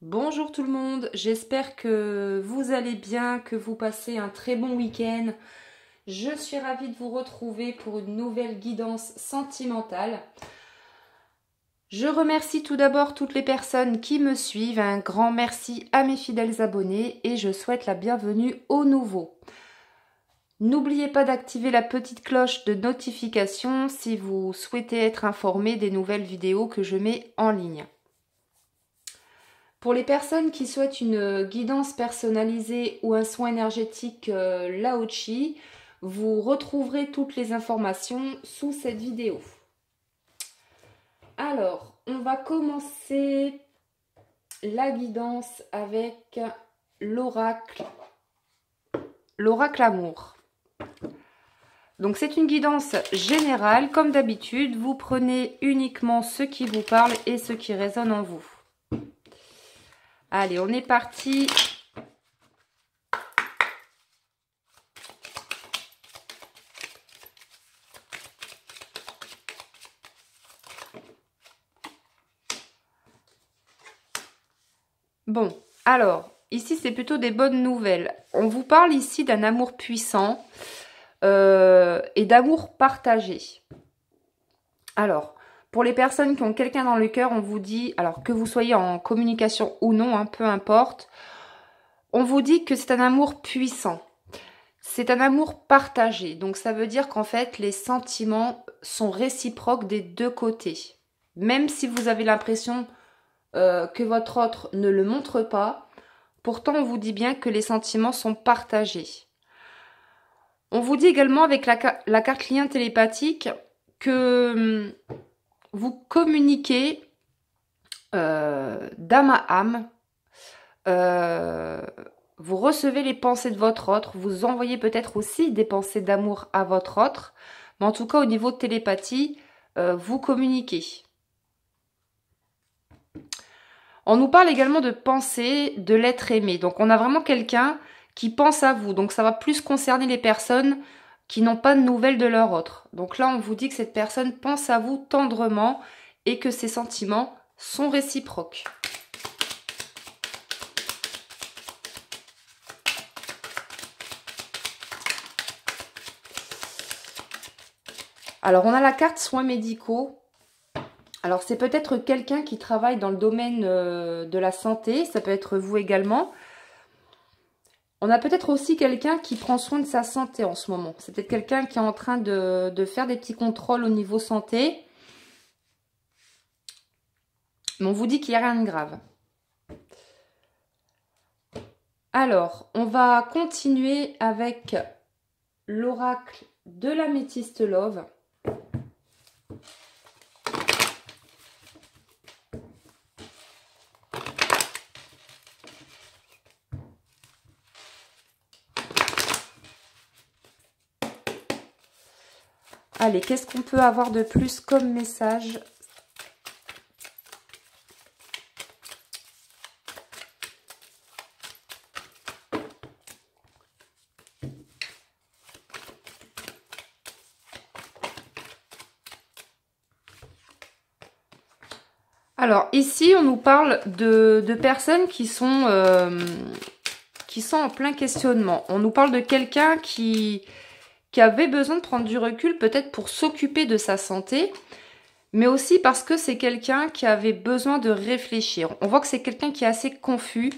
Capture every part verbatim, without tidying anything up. Bonjour tout le monde, j'espère que vous allez bien, que vous passez un très bon week-end. Je suis ravie de vous retrouver pour une nouvelle guidance sentimentale. Je remercie tout d'abord toutes les personnes qui me suivent, un grand merci à mes fidèles abonnés et je souhaite la bienvenue aux nouveaux. N'oubliez pas d'activer la petite cloche de notification si vous souhaitez être informé des nouvelles vidéos que je mets en ligne. Pour les personnes qui souhaitent une guidance personnalisée ou un soin énergétique euh, Lahochi, vous retrouverez toutes les informations sous cette vidéo. Alors, on va commencer la guidance avec l'oracle, l'oracle amour. Donc c'est une guidance générale, comme d'habitude, vous prenez uniquement ce qui vous parle et ce qui résonne en vous. Allez, on est parti. Bon, alors, ici, c'est plutôt des bonnes nouvelles. On vous parle ici d'un amour puissant euh, et d'amour partagé. Alors, pour les personnes qui ont quelqu'un dans le cœur, on vous dit, alors que vous soyez en communication ou non, hein, peu importe, on vous dit que c'est un amour puissant. C'est un amour partagé. Donc, ça veut dire qu'en fait, les sentiments sont réciproques des deux côtés. Même si vous avez l'impression euh, que votre autre ne le montre pas, pourtant, on vous dit bien que les sentiments sont partagés. On vous dit également avec la, la carte lien télépathique que Hum, vous communiquez euh, d'âme à âme, euh, vous recevez les pensées de votre autre, vous envoyez peut-être aussi des pensées d'amour à votre autre, mais en tout cas au niveau de télépathie, euh, vous communiquez. On nous parle également de penser, de l'être aimé, donc on a vraiment quelqu'un qui pense à vous, donc ça va plus concerner les personnes qui n'ont pas de nouvelles de leur autre. Donc là, on vous dit que cette personne pense à vous tendrement et que ses sentiments sont réciproques. Alors, on a la carte soins médicaux. Alors, c'est peut-être quelqu'un qui travaille dans le domaine de la santé. Ça peut être vous également. On a peut-être aussi quelqu'un qui prend soin de sa santé en ce moment. C'est peut-être quelqu'un qui est en train de, de faire des petits contrôles au niveau santé. Mais on vous dit qu'il n'y a rien de grave. Alors, on va continuer avec l'oracle de l'améthyste Love. Allez, qu'est-ce qu'on peut avoir de plus comme message? Alors, ici, on nous parle de, de personnes qui sont, euh, qui sont en plein questionnement. On nous parle de quelqu'un qui... qui avait besoin de prendre du recul peut-être pour s'occuper de sa santé, mais aussi parce que c'est quelqu'un qui avait besoin de réfléchir. On voit que c'est quelqu'un qui est assez confus,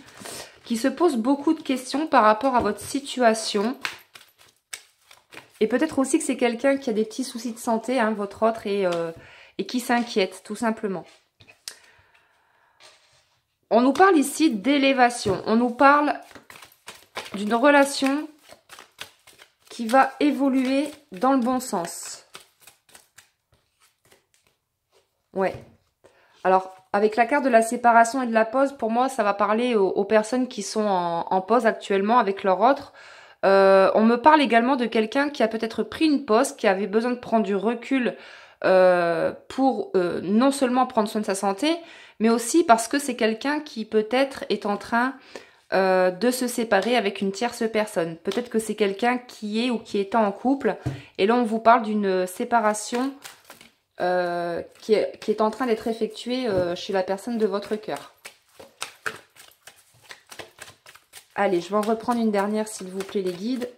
qui se pose beaucoup de questions par rapport à votre situation. Et peut-être aussi que c'est quelqu'un qui a des petits soucis de santé, hein, votre autre, et, euh, et qui s'inquiète tout simplement. On nous parle ici d'élévation. On nous parle d'une relation qui va évoluer dans le bon sens. Ouais. Alors, avec la carte de la séparation et de la pause, pour moi, ça va parler aux, aux personnes qui sont en, en pause actuellement avec leur autre. Euh, on me parle également de quelqu'un qui a peut-être pris une pause, qui avait besoin de prendre du recul euh, pour euh, non seulement prendre soin de sa santé, mais aussi parce que c'est quelqu'un qui peut-être est en train Euh, de se séparer avec une tierce personne. Peut-être que c'est quelqu'un qui est ou qui est en couple. Et là, on vous parle d'une séparation euh, qui, est, qui est en train d'être effectuée euh, chez la personne de votre cœur. Allez, je vais en reprendre une dernière, s'il vous plaît, les guides.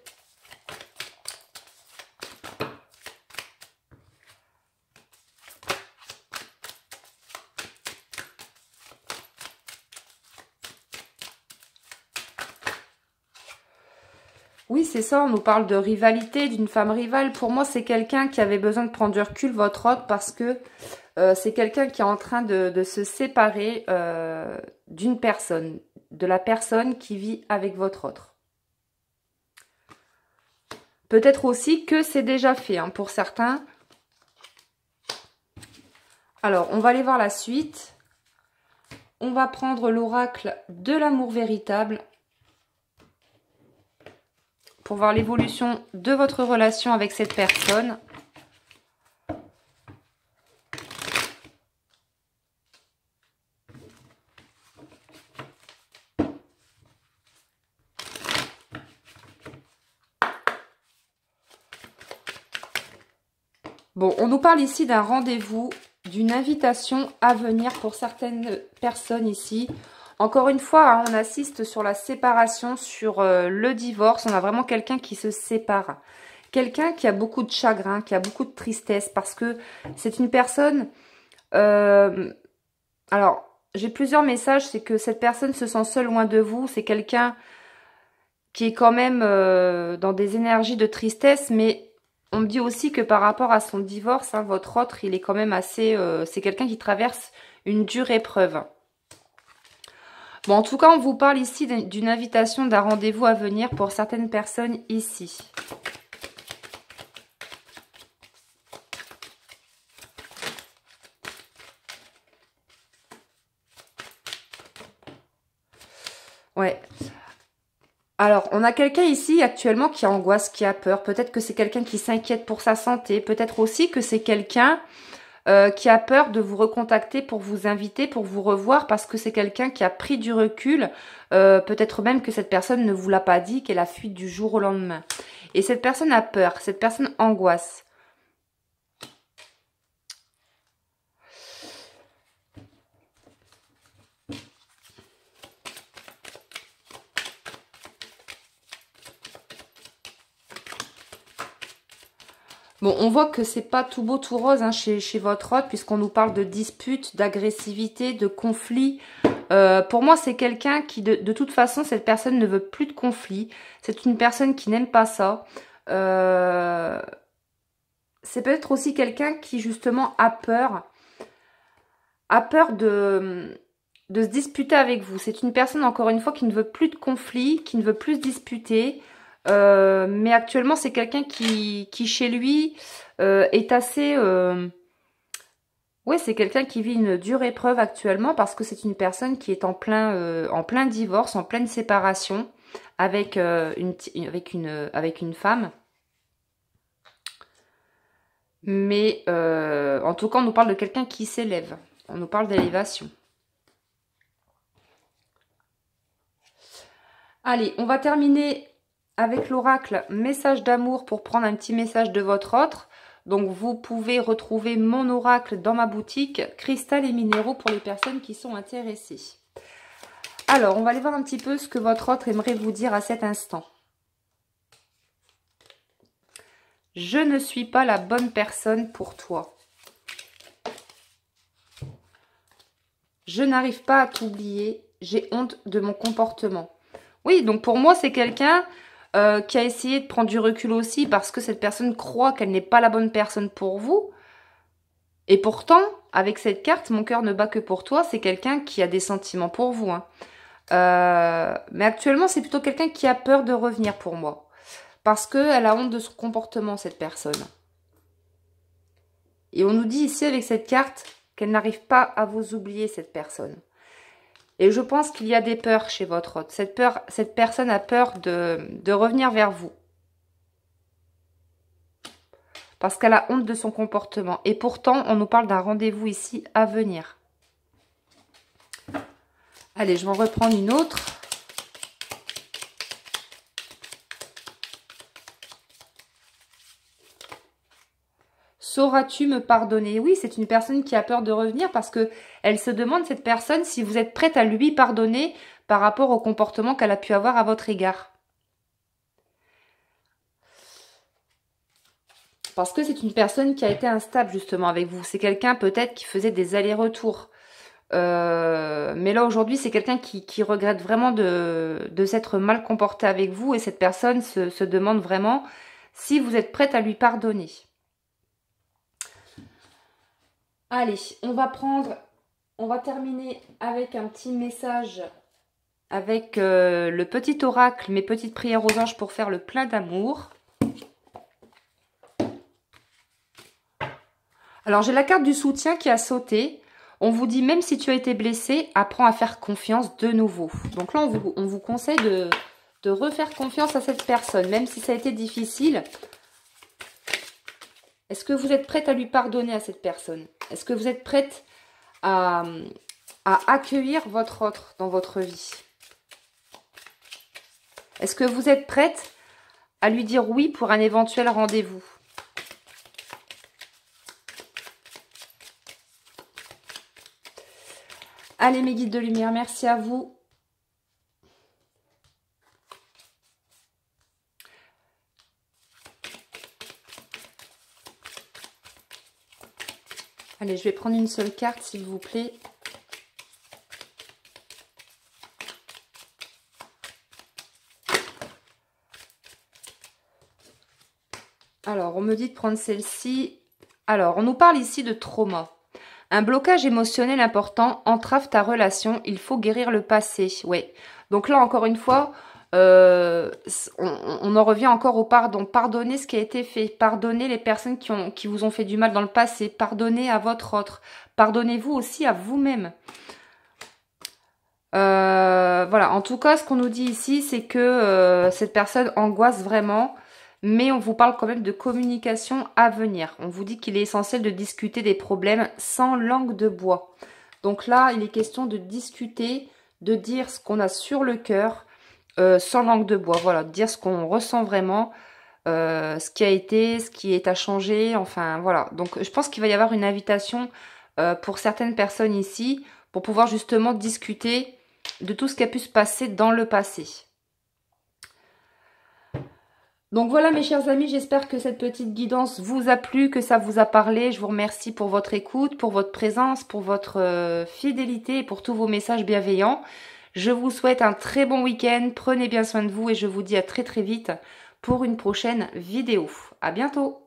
Oui, c'est ça, on nous parle de rivalité, d'une femme rivale. Pour moi, c'est quelqu'un qui avait besoin de prendre du recul, votre homme, parce que euh, c'est quelqu'un qui est en train de, de se séparer euh, d'une personne, de la personne qui vit avec votre autre. Peut-être aussi que c'est déjà fait, hein, pour certains. Alors, on va aller voir la suite. On va prendre l'oracle de l'amour véritable pour voir l'évolution de votre relation avec cette personne. Bon, on nous parle ici d'un rendez-vous, d'une invitation à venir pour certaines personnes ici. Encore une fois, hein, on assiste sur la séparation, sur euh, le divorce. On a vraiment quelqu'un qui se sépare. Quelqu'un qui a beaucoup de chagrin, qui a beaucoup de tristesse. Parce que c'est une personne... Euh, alors, j'ai plusieurs messages. C'est que cette personne se sent seule loin de vous. C'est quelqu'un qui est quand même euh, dans des énergies de tristesse. Mais... on me dit aussi que par rapport à son divorce, hein, votre autre, il est quand même assez... Euh, c'est quelqu'un qui traverse une dure épreuve. Bon, en tout cas, on vous parle ici d'une invitation, d'un rendez-vous à venir pour certaines personnes ici. Ouais. Alors, on a quelqu'un ici actuellement qui a angoisse, qui a peur. Peut-être que c'est quelqu'un qui s'inquiète pour sa santé. Peut-être aussi que c'est quelqu'un euh, qui a peur de vous recontacter pour vous inviter, pour vous revoir, parce que c'est quelqu'un qui a pris du recul. Euh, peut-être même que cette personne ne vous l'a pas dit, qu'elle a fui du jour au lendemain. Et cette personne a peur, cette personne angoisse. Bon, on voit que c'est pas tout beau, tout rose, hein, chez, chez votre hôte, puisqu'on nous parle de disputes, d'agressivité, de conflits. Euh, pour moi, c'est quelqu'un qui, de, de toute façon, cette personne ne veut plus de conflits. C'est une personne qui n'aime pas ça. Euh, c'est peut-être aussi quelqu'un qui, justement, a peur. A peur de, de se disputer avec vous. C'est une personne, encore une fois, qui ne veut plus de conflits, qui ne veut plus se disputer. Euh, mais actuellement, c'est quelqu'un qui, qui, chez lui, euh, est assez... Euh... Ouais, c'est quelqu'un qui vit une dure épreuve actuellement parce que c'est une personne qui est en plein, euh, en plein divorce, en pleine séparation avec, euh, une, avec, une, avec une femme. Mais euh, en tout cas, on nous parle de quelqu'un qui s'élève. On nous parle d'élévation. Allez, on va terminer... avec l'oracle, message d'amour pour prendre un petit message de votre autre. Donc, vous pouvez retrouver mon oracle dans ma boutique Cristal et Minéraux pour les personnes qui sont intéressées. Alors, on va aller voir un petit peu ce que votre autre aimerait vous dire à cet instant. Je ne suis pas la bonne personne pour toi. Je n'arrive pas à t'oublier. J'ai honte de mon comportement. Oui, donc pour moi, c'est quelqu'un... Euh, qui a essayé de prendre du recul aussi parce que cette personne croit qu'elle n'est pas la bonne personne pour vous. Et pourtant, avec cette carte, mon cœur ne bat que pour toi, c'est quelqu'un qui a des sentiments pour vous. Hein. Euh, mais actuellement, c'est plutôt quelqu'un qui a peur de revenir pour moi. Parce qu'elle a honte de son comportement, cette personne. Et on nous dit ici, avec cette carte, qu'elle n'arrive pas à vous oublier, cette personne. Et je pense qu'il y a des peurs chez votre hôte. Cette, peur, cette personne a peur de, de revenir vers vous. Parce qu'elle a honte de son comportement. Et pourtant, on nous parle d'un rendez-vous ici à venir. Allez, je vais en reprendre une autre. Sauras-tu me pardonner? Oui, c'est une personne qui a peur de revenir parce qu'elle se demande, cette personne, si vous êtes prête à lui pardonner par rapport au comportement qu'elle a pu avoir à votre égard. Parce que c'est une personne qui a été instable justement avec vous. C'est quelqu'un peut-être qui faisait des allers-retours. Euh, mais là aujourd'hui c'est quelqu'un qui, qui regrette vraiment de, de s'être mal comporté avec vous. Et cette personne se, se demande vraiment si vous êtes prête à lui pardonner. Allez, on va prendre, on va terminer avec un petit message avec euh, le petit oracle, mes petites prières aux anges pour faire le plein d'amour. Alors j'ai la carte du soutien qui a sauté. On vous dit même si tu as été blessé, apprends à faire confiance de nouveau. Donc là on vous, on vous conseille de, de refaire confiance à cette personne, même si ça a été difficile. Est-ce que vous êtes prête à lui pardonner à cette personne? Est-ce que vous êtes prête à, à accueillir votre autre dans votre vie? Est-ce que vous êtes prête à lui dire oui pour un éventuel rendez-vous? Allez mes guides de lumière, merci à vous. Allez, je vais prendre une seule carte, s'il vous plaît. Alors, on me dit de prendre celle-ci. Alors, on nous parle ici de trauma. Un blocage émotionnel important entrave ta relation. Il faut guérir le passé. Ouais. Donc là, encore une fois, euh, on, on en revient encore au pardon. Pardonnez ce qui a été fait. Pardonnez les personnes qui, ont, qui vous ont fait du mal dans le passé. Pardonnez à votre autre. Pardonnez-vous aussi à vous-même. Euh, voilà. En tout cas, ce qu'on nous dit ici, c'est que euh, cette personne angoisse vraiment. Mais on vous parle quand même de communication à venir. On vous dit qu'il est essentiel de discuter des problèmes sans langue de bois. Donc là, il est question de discuter, de dire ce qu'on a sur le cœur, euh, sans langue de bois. Voilà, dire ce qu'on ressent vraiment, euh, ce qui a été, ce qui est à changer, enfin voilà. Donc je pense qu'il va y avoir une invitation euh, pour certaines personnes ici, pour pouvoir justement discuter de tout ce qui a pu se passer dans le passé. Donc voilà mes chers amis, j'espère que cette petite guidance vous a plu, que ça vous a parlé. Je vous remercie pour votre écoute, pour votre présence, pour votre fidélité et pour tous vos messages bienveillants. Je vous souhaite un très bon week-end, prenez bien soin de vous et je vous dis à très très vite pour une prochaine vidéo. À bientôt!